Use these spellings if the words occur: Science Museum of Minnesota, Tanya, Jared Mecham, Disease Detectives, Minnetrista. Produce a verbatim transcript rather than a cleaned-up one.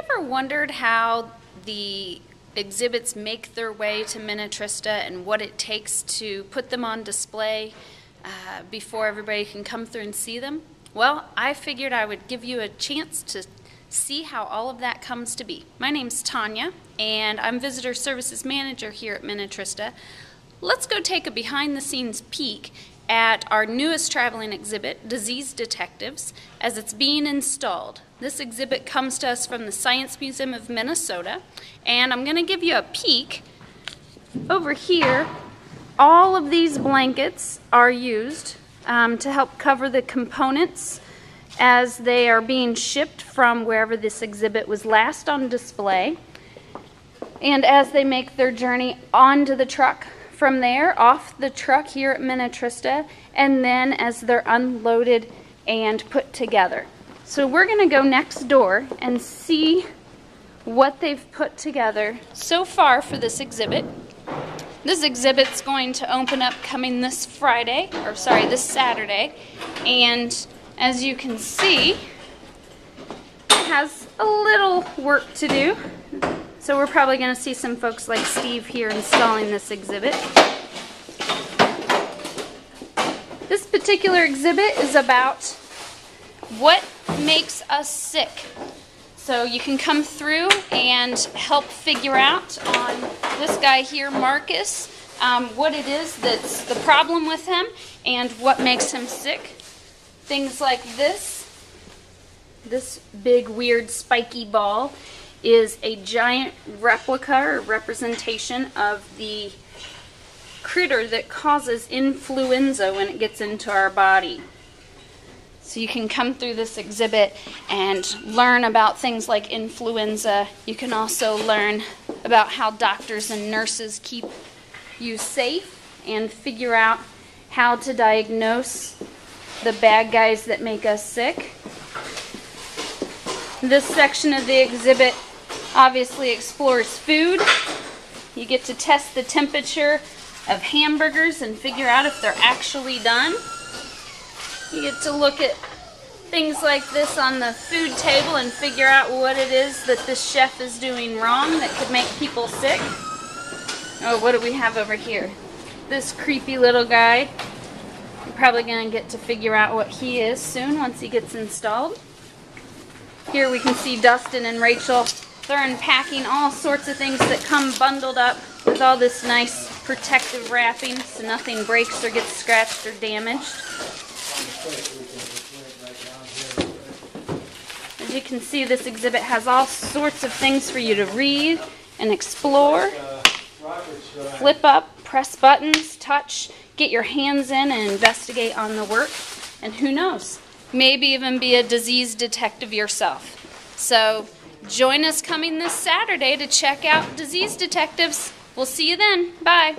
ever wondered how the exhibits make their way to Minnetrista and what it takes to put them on display uh, before everybody can come through and see them? Well, I figured I would give you a chance to see how all of that comes to be. My name's Tanya, and I'm Visitor Services Manager here at Minnetrista. Let's go take a behind-the-scenes peek at our newest traveling exhibit, Disease Detectives, as it's being installed. This exhibit comes to us from the Science Museum of Minnesota, and I'm going to give you a peek. Over here, all of these blankets are used um, to help cover the components as they are being shipped from wherever this exhibit was last on display, and as they make their journey onto the truck, from there off the truck here at Minnetrista, and then as they're unloaded and put together. So we're going to go next door and see what they've put together so far for this exhibit. This exhibit's going to open up coming this Friday, or sorry, this Saturday, and as you can see, it has a little work to do. So we're probably going to see some folks like Steve here installing this exhibit. This particular exhibit is about what makes us sick. So you can come through and help figure out on this guy here, Marcus, um, what it is that's the problem with him and what makes him sick. Things like this, this big weird spiky ball is a giant replica or representation of the critter that causes influenza when it gets into our body. So you can come through this exhibit and learn about things like influenza. You can also learn about how doctors and nurses keep you safe and figure out how to diagnose the bad guys that make us sick. This section of the exhibit obviously explores food. You get to test the temperature of hamburgers and figure out if they're actually done. You get to look at things like this on the food table and figure out what it is that this chef is doing wrong that could make people sick. Oh, what do we have over here? This creepy little guy. You're probably going to get to figure out what he is soon once he gets installed. Here we can see Dustin and Rachel. They're unpacking all sorts of things that come bundled up with all this nice protective wrapping so nothing breaks or gets scratched or damaged. As you can see, this exhibit has all sorts of things for you to read and explore. Flip up, press buttons, touch, get your hands in and investigate on the work, and who knows, maybe even be a disease detective yourself. So join us coming this Saturday to check out Disease Detectives. We'll see you then. Bye.